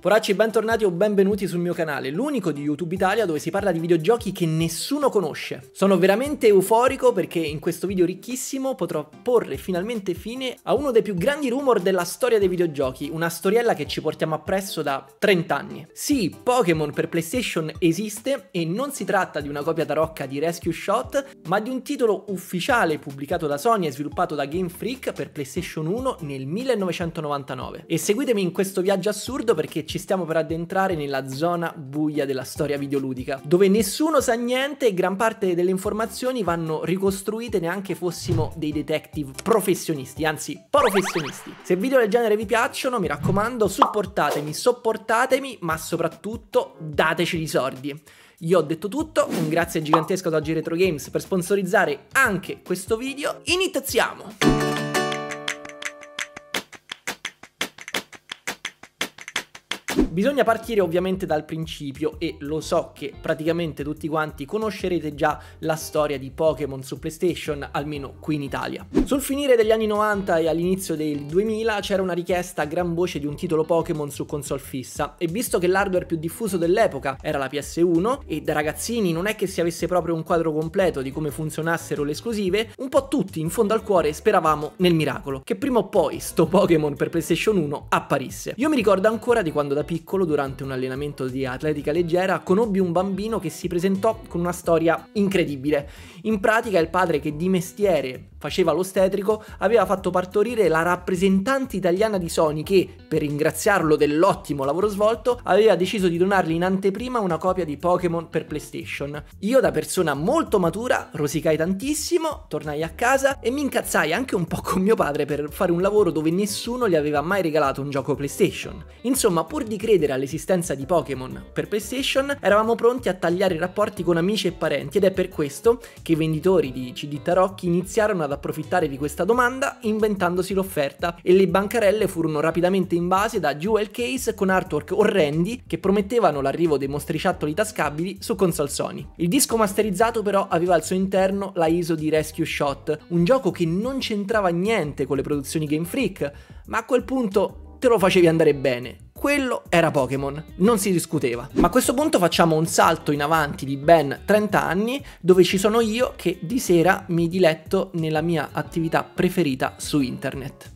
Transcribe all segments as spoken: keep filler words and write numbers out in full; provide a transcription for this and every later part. Poracci, bentornati o benvenuti sul mio canale, l'unico di YouTube Italia dove si parla di videogiochi che nessuno conosce. Sono veramente euforico perché in questo video ricchissimo potrò porre finalmente fine a uno dei più grandi rumor della storia dei videogiochi, una storiella che ci portiamo appresso da trenta anni. Sì, Pokémon per PlayStation esiste e non si tratta di una copia tarocca di Rescue Shot, ma di un titolo ufficiale pubblicato da Sony e sviluppato da Game Freak per PlayStation uno nel millenovecentonovantanove. E seguitemi in questo viaggio assurdo perché ci stiamo per addentrare nella zona buia della storia videoludica, dove nessuno sa niente e gran parte delle informazioni vanno ricostruite neanche fossimo dei detective professionisti, anzi professionisti. Se video del genere vi piacciono, mi raccomando, supportatemi, sopportatemi, ma soprattutto dateci i soldi. Io ho detto tutto, un grazie gigantesco ad O T O G I RETROGAMES per sponsorizzare anche questo video. Iniziamo! Bisogna partire ovviamente dal principio e lo so che praticamente tutti quanti conoscerete già la storia di Pokémon su PlayStation, almeno qui in Italia. Sul finire degli anni novanta e all'inizio del duemila c'era una richiesta a gran voce di un titolo Pokémon su console fissa e visto che l'hardware più diffuso dell'epoca era la P S uno e da ragazzini non è che si avesse proprio un quadro completo di come funzionassero le esclusive, un po' tutti in fondo al cuore speravamo nel miracolo, che prima o poi sto Pokémon per PlayStation uno apparisse. Io mi ricordo ancora di quando da piccolo durante un allenamento di atletica leggera conobbi un bambino che si presentò con una storia incredibile. In pratica il padre, che di mestiere faceva l'ostetrico, aveva fatto partorire la rappresentante italiana di Sony che, per ringraziarlo dell'ottimo lavoro svolto, aveva deciso di donargli in anteprima una copia di Pokémon per PlayStation. Io, da persona molto matura, rosicai tantissimo, tornai a casa e mi incazzai anche un po' con mio padre per fare un lavoro dove nessuno gli aveva mai regalato un gioco PlayStation. Insomma, pur di credere all'esistenza di Pokémon per PlayStation, eravamo pronti a tagliare i rapporti con amici e parenti ed è per questo che i venditori di C D tarocchi iniziarono a ad approfittare di questa domanda inventandosi l'offerta e le bancarelle furono rapidamente invase da jewel case con artwork orrendi che promettevano l'arrivo dei mostriciattoli tascabili su console Sony. Il disco masterizzato però aveva al suo interno la I S O di Rescue Shot, un gioco che non c'entrava niente con le produzioni Game Freak, ma a quel punto te lo facevi andare bene. Quello era Pokémon, non si discuteva. Ma a questo punto facciamo un salto in avanti di ben trenta anni, dove ci sono io che di sera mi diletto nella mia attività preferita su internet.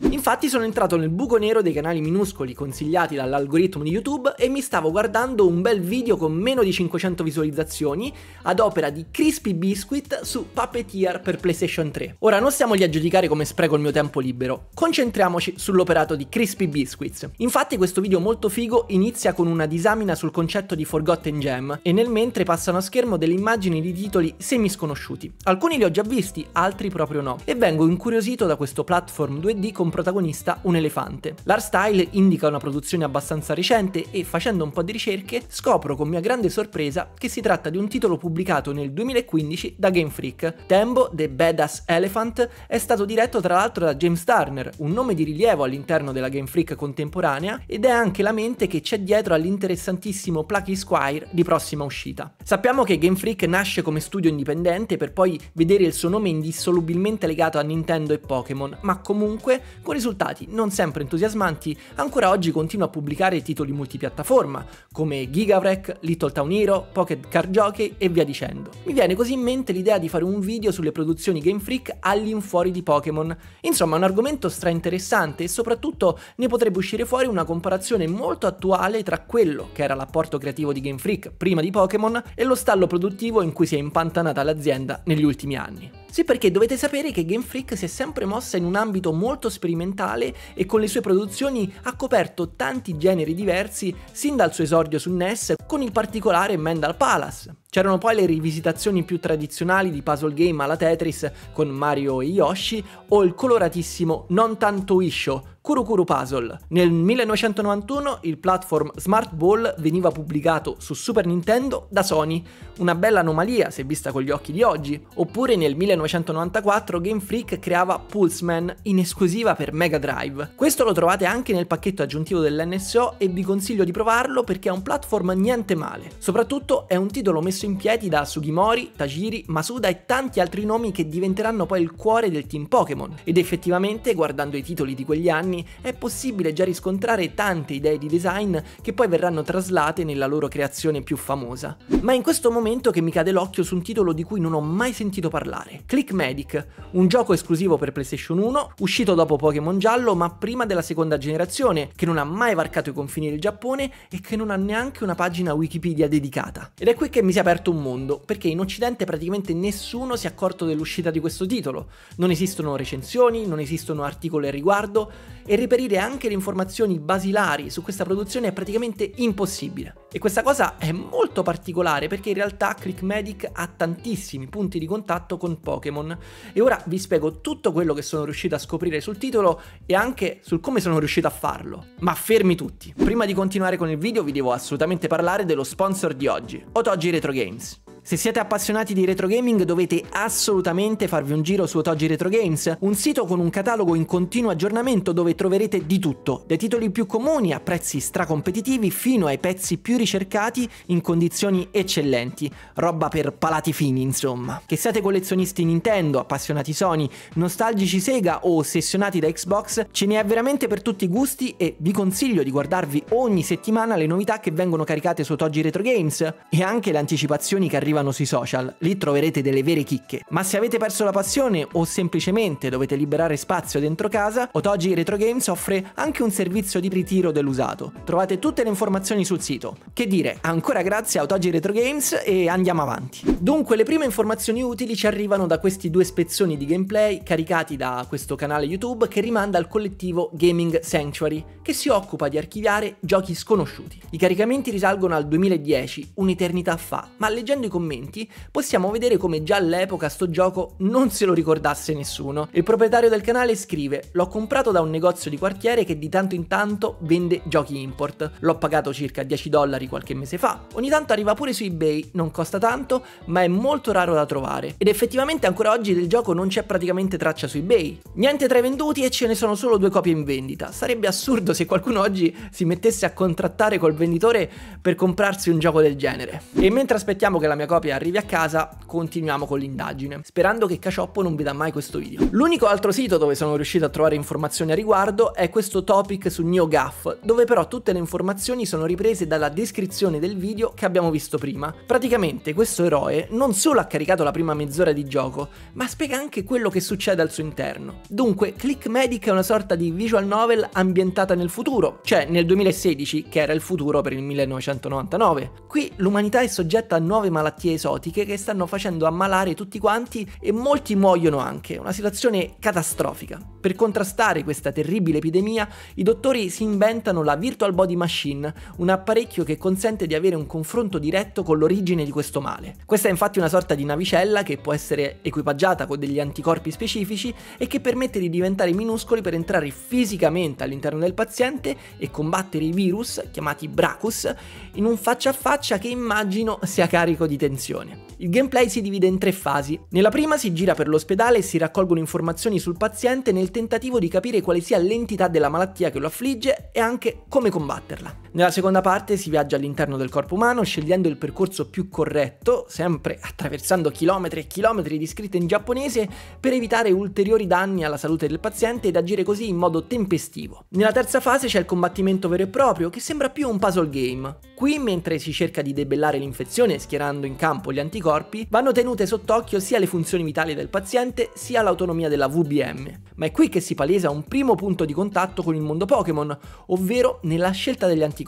Infatti sono entrato nel buco nero dei canali minuscoli consigliati dall'algoritmo di YouTube e mi stavo guardando un bel video con meno di cinquecento visualizzazioni ad opera di Crispy Biscuit su Puppeteer per PlayStation tre. Ora non stiamo lì a giudicare come spreco il mio tempo libero, concentriamoci sull'operato di Crispy Biscuits. Infatti questo video molto figo inizia con una disamina sul concetto di Forgotten Gem e nel mentre passano a schermo delle immagini di titoli semi sconosciuti. Alcuni li ho già visti, altri proprio no, e vengo incuriosito da questo platform due D con protagonista un elefante. L'art style indica una produzione abbastanza recente e facendo un po' di ricerche scopro con mia grande sorpresa che si tratta di un titolo pubblicato nel duemilaquindici da Game Freak. Tembo The Badass Elephant è stato diretto tra l'altro da James Turner, un nome di rilievo all'interno della Game Freak contemporanea ed è anche la mente che c'è dietro all'interessantissimo Plucky Squire di prossima uscita. Sappiamo che Game Freak nasce come studio indipendente per poi vedere il suo nome indissolubilmente legato a Nintendo e Pokémon, ma comunque con risultati non sempre entusiasmanti, ancora oggi continua a pubblicare titoli multipiattaforma come Gigawreck, Little Town Hero, Pocket Card Jockey e via dicendo. Mi viene così in mente l'idea di fare un video sulle produzioni Game Freak all'infuori di Pokémon. Insomma, è un argomento strainteressante e soprattutto ne potrebbe uscire fuori una comparazione molto attuale tra quello che era l'apporto creativo di Game Freak prima di Pokémon e lo stallo produttivo in cui si è impantanata l'azienda negli ultimi anni. Sì, perché dovete sapere che Game Freak si è sempre mossa in un ambito molto sperimentale e con le sue produzioni ha coperto tanti generi diversi sin dal suo esordio su N E S con il particolare Mendal Palace. C'erano poi le rivisitazioni più tradizionali di puzzle game alla Tetris con Mario e Yoshi o il coloratissimo Non Tanto Isho, Kurukuru Puzzle. Nel millenovecentonovantuno il platform Smart Ball veniva pubblicato su Super Nintendo da Sony, una bella anomalia se vista con gli occhi di oggi. Oppure nel millenovecentonovantaquattro Game Freak creava Pulse Man in esclusiva per Mega Drive. Questo lo trovate anche nel pacchetto aggiuntivo dell'N S O e vi consiglio di provarlo perché è un platform niente male. Soprattutto è un titolo messo in piedi da Sugimori, Tajiri, Masuda e tanti altri nomi che diventeranno poi il cuore del team Pokémon. Ed effettivamente, guardando i titoli di quegli anni, Starmie è possibile già riscontrare tante idee di design che poi verranno traslate nella loro creazione più famosa. Ma è in questo momento che mi cade l'occhio su un titolo di cui non ho mai sentito parlare: Click Medic, un gioco esclusivo per PlayStation uno, uscito dopo Pokémon Giallo ma prima della seconda generazione, che non ha mai varcato i confini del Giappone e che non ha neanche una pagina Wikipedia dedicata. Ed è qui che mi si è aperto un mondo, perché in Occidente praticamente nessuno si è accorto dell'uscita di questo titolo, non esistono recensioni, non esistono articoli al riguardo e reperire anche le informazioni basilari su questa produzione è praticamente impossibile. E questa cosa è molto particolare perché in realtà Click Medic ha tantissimi punti di contatto con Pokémon e ora vi spiego tutto quello che sono riuscito a scoprire sul titolo e anche sul come sono riuscito a farlo. Ma fermi tutti, prima di continuare con il video vi devo assolutamente parlare dello sponsor di oggi, OTOGI RETROGAMES. Se siete appassionati di retro gaming dovete assolutamente farvi un giro su OTOGI RetroGames, un sito con un catalogo in continuo aggiornamento dove troverete di tutto, dai titoli più comuni a prezzi stracompetitivi fino ai pezzi più ricercati in condizioni eccellenti, roba per palati fini insomma. Che siate collezionisti Nintendo, appassionati Sony, nostalgici Sega o ossessionati da Xbox, ce n'è veramente per tutti i gusti e vi consiglio di guardarvi ogni settimana le novità che vengono caricate su OTOGI RetroGames e anche le anticipazioni che arrivano sui social, lì troverete delle vere chicche. Ma se avete perso la passione o semplicemente dovete liberare spazio dentro casa, Otogi RetroGames offre anche un servizio di ritiro dell'usato. Trovate tutte le informazioni sul sito. Che dire, ancora grazie a Otogi RetroGames e andiamo avanti. Dunque le prime informazioni utili ci arrivano da questi due spezzoni di gameplay caricati da questo canale YouTube che rimanda al collettivo Gaming Sanctuary, che si occupa di archiviare giochi sconosciuti. I caricamenti risalgono al duemiladieci, un'eternità fa, ma leggendo i commenti possiamo vedere come già all'epoca sto gioco non se lo ricordasse nessuno. Il proprietario del canale scrive: l'ho comprato da un negozio di quartiere che di tanto in tanto vende giochi import, l'ho pagato circa dieci dollari qualche mese fa, ogni tanto arriva pure su eBay, non costa tanto ma è molto raro da trovare ed effettivamente ancora oggi del gioco non c'è praticamente traccia su eBay, niente tra i venduti e ce ne sono solo due copie in vendita. Sarebbe assurdo se qualcuno oggi si mettesse a contrattare col venditore per comprarsi un gioco del genere. E mentre aspettiamo che la mia copia arrivi a casa, continuiamo con l'indagine, sperando che Cacioppo non veda mai questo video. L'unico altro sito dove sono riuscito a trovare informazioni a riguardo è questo topic su NeoGAF, dove però tutte le informazioni sono riprese dalla descrizione del video che abbiamo visto prima. Praticamente questo eroe non solo ha caricato la prima mezz'ora di gioco, ma spiega anche quello che succede al suo interno. Dunque, Click Medic è una sorta di visual novel ambientata nel futuro, cioè nel duemilasedici, che era il futuro per il millenovecentonovantanove. Qui l'umanità è soggetta a nuove malattie esotiche che stanno facendo ammalare tutti quanti e molti muoiono anche, una situazione catastrofica. Per contrastare questa terribile epidemia, i dottori si inventano la Virtual Body Machine, un apparecchio che consente di avere un confronto diretto con l'origine di questo male. Questa è infatti una sorta di navicella che può essere equipaggiata con degli anticorpi specifici e che permette di diventare minuscoli per entrare fisicamente all'interno del paziente e combattere i virus, chiamati Bracus, in un faccia a faccia che immagino sia carico di tensione. Il gameplay si divide in tre fasi. Nella prima si gira per l'ospedale e si raccolgono informazioni sul paziente nel tentativo di capire quale sia l'entità della malattia che lo affligge e anche come combatterla. Nella seconda parte si viaggia all'interno del corpo umano scegliendo il percorso più corretto, sempre attraversando chilometri e chilometri di scritte in giapponese per evitare ulteriori danni alla salute del paziente ed agire così in modo tempestivo. Nella terza fase c'è il combattimento vero e proprio che sembra più un puzzle game. Qui, mentre si cerca di debellare l'infezione schierando in campo gli anticorpi, vanno tenute sott'occhio sia le funzioni vitali del paziente sia l'autonomia della V B M. Ma è qui che si palesa un primo punto di contatto con il mondo Pokémon, ovvero nella scelta degli anticorpi.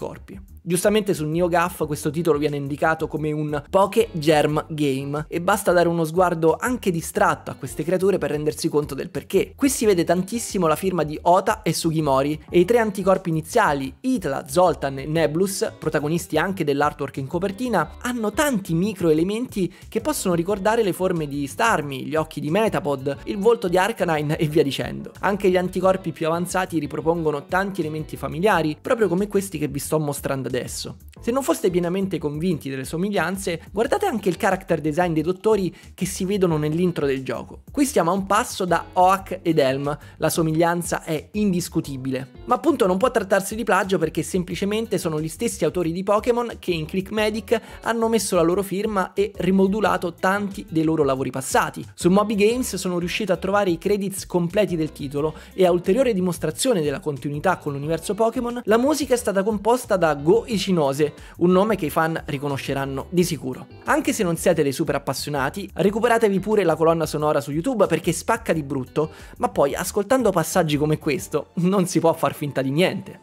Giustamente su NeoGAF questo titolo viene indicato come un Poké Germ Game e basta dare uno sguardo anche distratto a queste creature per rendersi conto del perché. Qui si vede tantissimo la firma di Ota e Sugimori e i tre anticorpi iniziali, Itla, Zoltan e Neblus, protagonisti anche dell'artwork in copertina, hanno tanti microelementi che possono ricordare le forme di Starmie, gli occhi di Metapod, il volto di Arcanine e via dicendo. Anche gli anticorpi più avanzati ripropongono tanti elementi familiari, proprio come questi che vi sto mostrando adesso. Se non foste pienamente convinti delle somiglianze, guardate anche il character design dei dottori che si vedono nell'intro del gioco. Qui stiamo a un passo da Oak ed Elm, la somiglianza è indiscutibile. Ma appunto non può trattarsi di plagio perché semplicemente sono gli stessi autori di Pokémon che in Click Medic hanno messo la loro firma e rimodulato tanti dei loro lavori passati. Su Moby Games sono riuscito a trovare i credits completi del titolo e a ulteriore dimostrazione della continuità con l'universo Pokémon, la musica è stata composta da Go Ichinose, un nome che i fan riconosceranno di sicuro. Anche se non siete dei super appassionati, recuperatevi pure la colonna sonora su YouTube perché spacca di brutto, ma poi ascoltando passaggi come questo non si può far finta di niente.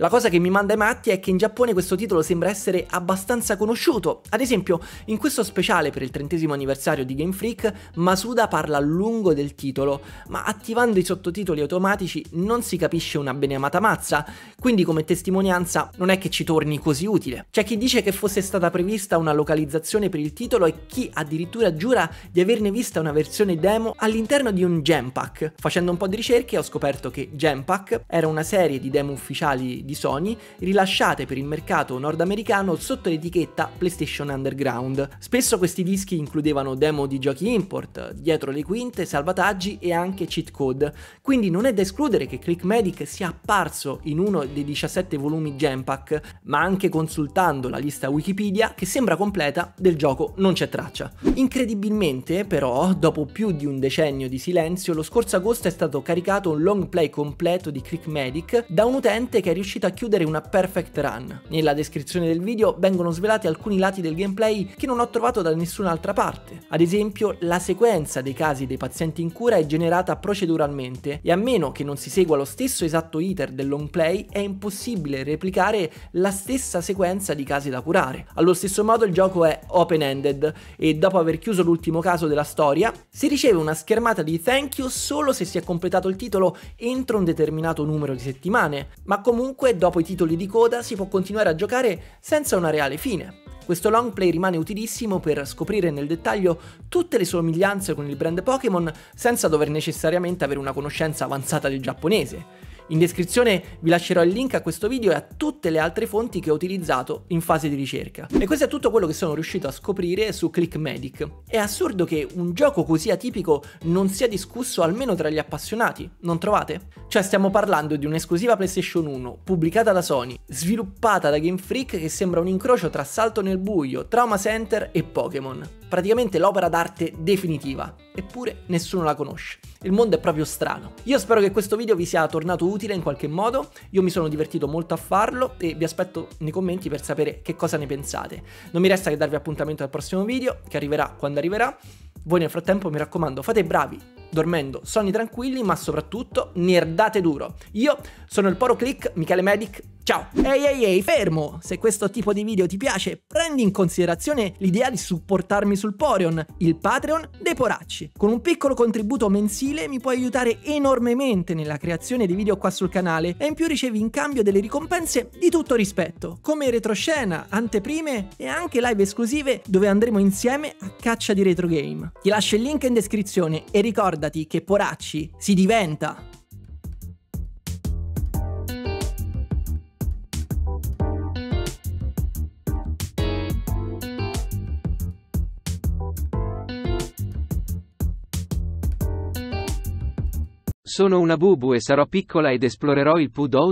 La cosa che mi manda ai matti è che in Giappone questo titolo sembra essere abbastanza conosciuto. Ad esempio, in questo speciale per il trentesimo anniversario di Game Freak, Masuda parla a lungo del titolo, ma attivando i sottotitoli automatici non si capisce una beneamata mazza, quindi come testimonianza non è che ci torni così utile. C'è chi dice che fosse stata prevista una localizzazione per il titolo e chi addirittura giura di averne vista una versione demo all'interno di un Jampack. Facendo un po' di ricerche ho scoperto che Jampack era una serie di demo ufficiali di Di Sony rilasciate per il mercato nordamericano sotto l'etichetta PlayStation Underground. Spesso questi dischi includevano demo di giochi import, dietro le quinte, salvataggi e anche cheat code, quindi non è da escludere che Click Medic sia apparso in uno dei diciassette volumi Jampack, ma anche consultando la lista Wikipedia, che sembra completa, del gioco non c'è traccia. Incredibilmente però, dopo più di un decennio di silenzio, lo scorso agosto è stato caricato un long play completo di Click Medic da un utente che è riuscito a chiudere una perfect run. Nella descrizione del video vengono svelati alcuni lati del gameplay che non ho trovato da nessun'altra parte. Ad esempio, la sequenza dei casi dei pazienti in cura è generata proceduralmente e a meno che non si segua lo stesso esatto iter del long play è impossibile replicare la stessa sequenza di casi da curare. Allo stesso modo il gioco è open-ended e dopo aver chiuso l'ultimo caso della storia si riceve una schermata di thank you solo se si è completato il titolo entro un determinato numero di settimane, ma comunque dopo i titoli di coda si può continuare a giocare senza una reale fine. Questo long play rimane utilissimo per scoprire nel dettaglio tutte le somiglianze con il brand Pokémon senza dover necessariamente avere una conoscenza avanzata del giapponese. In descrizione vi lascerò il link a questo video e a tutte le altre fonti che ho utilizzato in fase di ricerca. E questo è tutto quello che sono riuscito a scoprire su Click Medic. È assurdo che un gioco così atipico non sia discusso almeno tra gli appassionati, non trovate? Cioè stiamo parlando di un'esclusiva PlayStation uno, pubblicata da Sony, sviluppata da Game Freak, che sembra un incrocio tra Salto nel buio, Trauma Center e Pokémon. Praticamente l'opera d'arte definitiva, eppure nessuno la conosce. Il mondo è proprio strano. Io spero che questo video vi sia tornato utile in qualche modo, io mi sono divertito molto a farlo e vi aspetto nei commenti per sapere che cosa ne pensate. Non mi resta che darvi appuntamento al prossimo video, che arriverà quando arriverà. Voi nel frattempo mi raccomando fate i bravi, dormendo sonni tranquilli, ma soprattutto nerdate duro. Io sono il Poro Click, Michele Medic, ciao! Ehi ehi ehi, fermo! Se questo tipo di video ti piace, prendi in considerazione l'idea di supportarmi sul Poreon, il Patreon dei Poracci. Con un piccolo contributo mensile mi puoi aiutare enormemente nella creazione di video qua sul canale e in più ricevi in cambio delle ricompense di tutto rispetto, come retroscena, anteprime e anche live esclusive dove andremo insieme a caccia di retrogame. Ti lascio il link in descrizione e ricorda che Poracci si diventa! Sono una bubu e sarò piccola ed esplorerò il Pudo.